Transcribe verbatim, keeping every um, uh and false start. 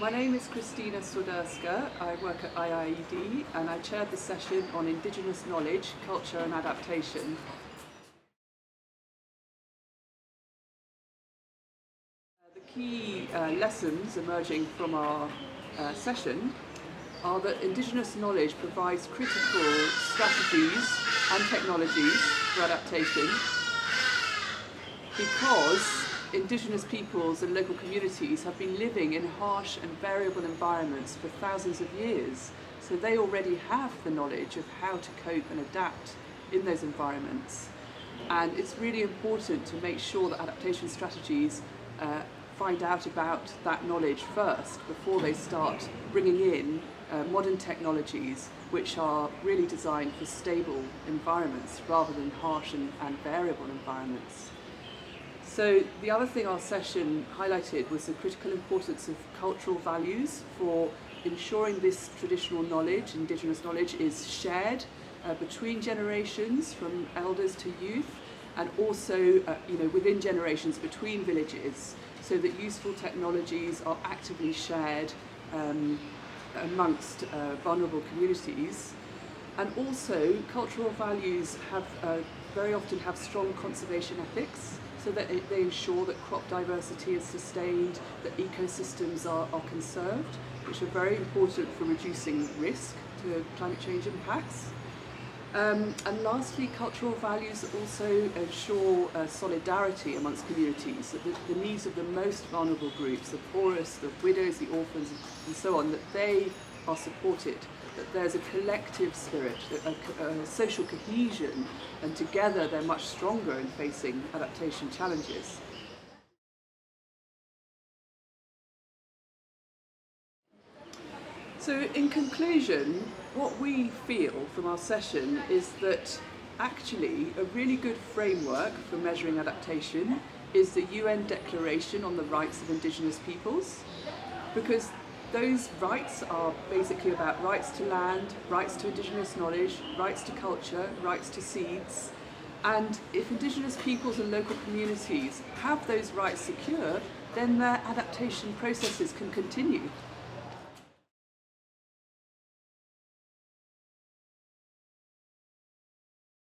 My name is Krystyna Swiderska. I work at I I E D and I chaired the session on Indigenous knowledge, culture and adaptation. The key uh, lessons emerging from our uh, session are that Indigenous knowledge provides critical strategies and technologies for adaptation because Indigenous peoples and local communities have been living in harsh and variable environments for thousands of years, so they already have the knowledge of how to cope and adapt in those environments. And it's really important to make sure that adaptation strategies uh, find out about that knowledge first before they start bringing in uh, modern technologies which are really designed for stable environments rather than harsh and, and variable environments. So the other thing our session highlighted was the critical importance of cultural values for ensuring this traditional knowledge, Indigenous knowledge, is shared uh, between generations, from elders to youth, and also uh, you know, within generations, between villages, so that useful technologies are actively shared um, amongst uh, vulnerable communities. And also, cultural values have uh, very often have strong conservation ethics, so that it, they ensure that crop diversity is sustained, that ecosystems are, are conserved, which are very important for reducing risk to climate change impacts. Um, and lastly, cultural values also ensure uh, solidarity amongst communities, that the, the needs of the most vulnerable groups, the poorest, the widows, the orphans, and so on, that they are supported, that there's a collective spirit, a, a social cohesion, and together they're much stronger in facing adaptation challenges. So in conclusion, what we feel from our session is that actually a really good framework for measuring adaptation is the U N Declaration on the Rights of Indigenous Peoples, because those rights are basically about rights to land, rights to Indigenous knowledge, rights to culture, rights to seeds. And if Indigenous peoples and local communities have those rights secure, then their adaptation processes can continue.